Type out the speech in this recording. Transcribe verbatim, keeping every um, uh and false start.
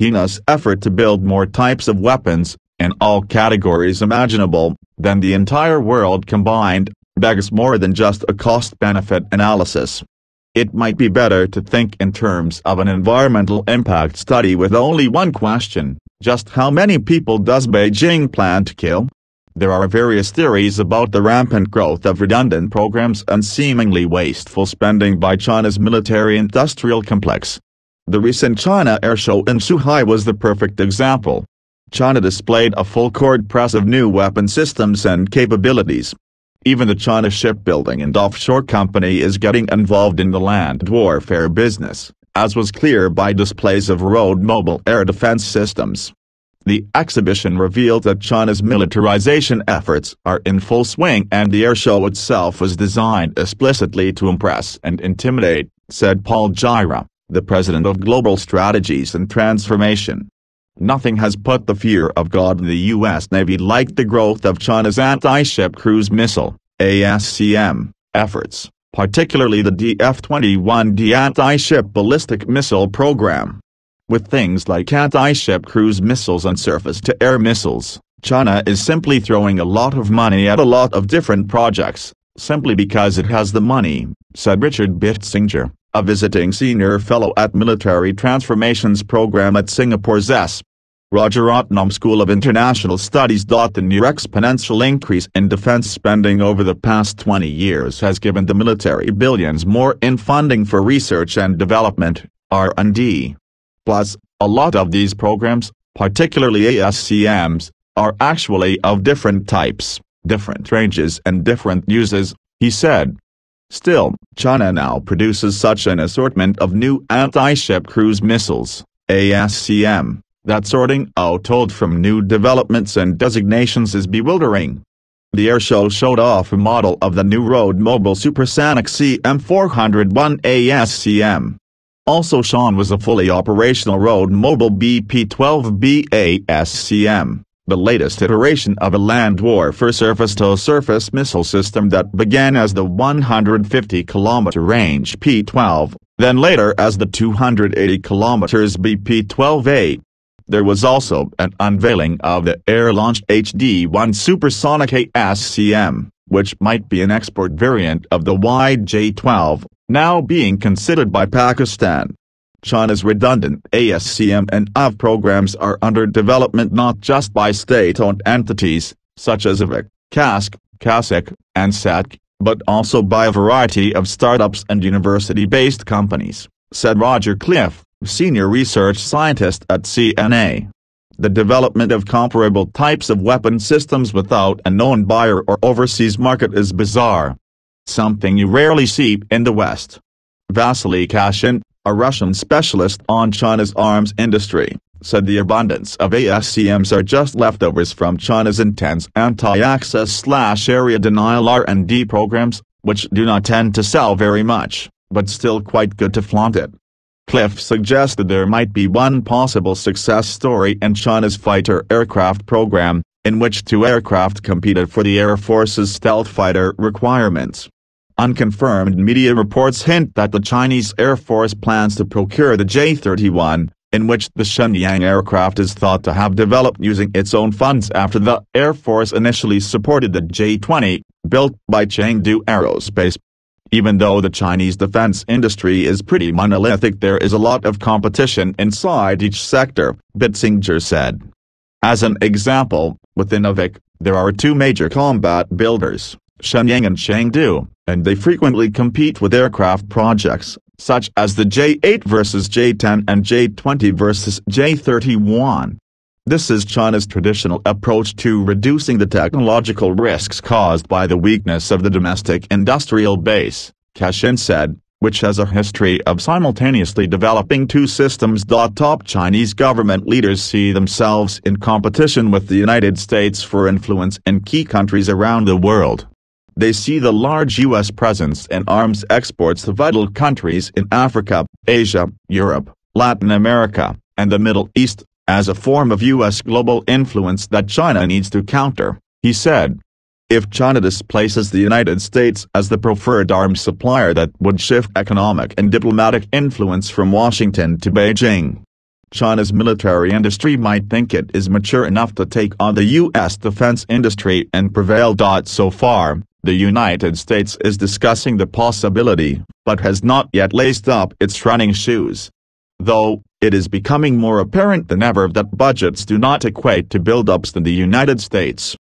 China's effort to build more types of weapons, in all categories imaginable, than the entire world combined, begs more than just a cost-benefit analysis. It might be better to think in terms of an environmental impact study with only one question: just how many people does Beijing plan to kill? There are various theories about the rampant growth of redundant programs and seemingly wasteful spending by China's military-industrial complex. The recent China Air Show in Zhuhai was the perfect example. China displayed a full-court press of new weapon systems and capabilities. Even the China Shipbuilding and Offshore Company is getting involved in the land warfare business, as was clear by displays of road mobile air defense systems. The exhibition revealed that China's militarization efforts are in full swing, and the air show itself was designed explicitly to impress and intimidate, said Paul Jira, the president of Global Strategies and Transformation. Nothing has put the fear of God in the U S Navy like the growth of China's anti-ship cruise missile, A S C M, efforts, particularly the D F twenty-one D anti-ship ballistic missile program. With things like anti-ship cruise missiles and surface-to-air missiles, China is simply throwing a lot of money at a lot of different projects, simply because it has the money, said Richard Bitzinger, a visiting senior fellow at Military Transformations Program at Singapore's S. Rajaratnam School of International Studies. The near exponential increase in defense spending over the past twenty years has given the military billions more in funding for research and development, R and D. Plus, a lot of these programs, particularly A S C Ms, are actually of different types, different ranges and different uses, he said. Still, China now produces such an assortment of new anti-ship cruise missiles, A S C M, that sorting out old from new developments and designations is bewildering. The airshow showed off a model of the new road mobile supersonic C M four oh one A S C M. Also shown was a fully operational road mobile B P twelve B A S C M, the latest iteration of a land warfare surface-to-surface missile system that began as the one hundred fifty kilometer range P twelve, then later as the two hundred eighty kilometers B P twelve A. There was also an unveiling of the air-launched H D one supersonic A S C M, which might be an export variant of the Y J twelve. Now being considered by Pakistan. China's redundant A S C M and A V I C programs are under development not just by state-owned entities, such as A V I C, C A S C, C A S I C, and S A S C, but also by a variety of startups and university-based companies, said Roger Cliff, senior research scientist at C N A. The development of comparable types of weapon systems without a known buyer or overseas market is bizarre. Something you rarely see in the West. Vasily Kashin, a Russian specialist on China's arms industry, said the abundance of A S C Ms are just leftovers from China's intense anti-access-slash-area denial R and D programs, which do not tend to sell very much, but still quite good to flaunt it. Cliff suggested there might be one possible success story in China's fighter aircraft program, in which two aircraft competed for the Air Force's stealth fighter requirements. Unconfirmed media reports hint that the Chinese Air Force plans to procure the J thirty-one, in which the Shenyang aircraft is thought to have developed using its own funds after the Air Force initially supported the J twenty, built by Chengdu Aerospace. Even though the Chinese defense industry is pretty monolithic, there is a lot of competition inside each sector, Bitzinger said. As an example, within A V I C, there are two major combat builders, Shenyang and Chengdu, and they frequently compete with aircraft projects, such as the J eight versus J ten and J twenty versus J thirty-one. This is China's traditional approach to reducing the technological risks caused by the weakness of the domestic industrial base, Kashin said, which has a history of simultaneously developing two systems. Top Chinese government leaders see themselves in competition with the United States for influence in key countries around the world. They see the large U S presence in arms exports to vital countries in Africa, Asia, Europe, Latin America, and the Middle East, as a form of U S global influence that China needs to counter, he said. If China displaces the United States as the preferred arms supplier, that would shift economic and diplomatic influence from Washington to Beijing. China's military industry might think it is mature enough to take on the U S defense industry and prevail. So far, the United States is discussing the possibility, but has not yet laced up its running shoes. Though, it is becoming more apparent than ever that budgets do not equate to build-ups in the United States.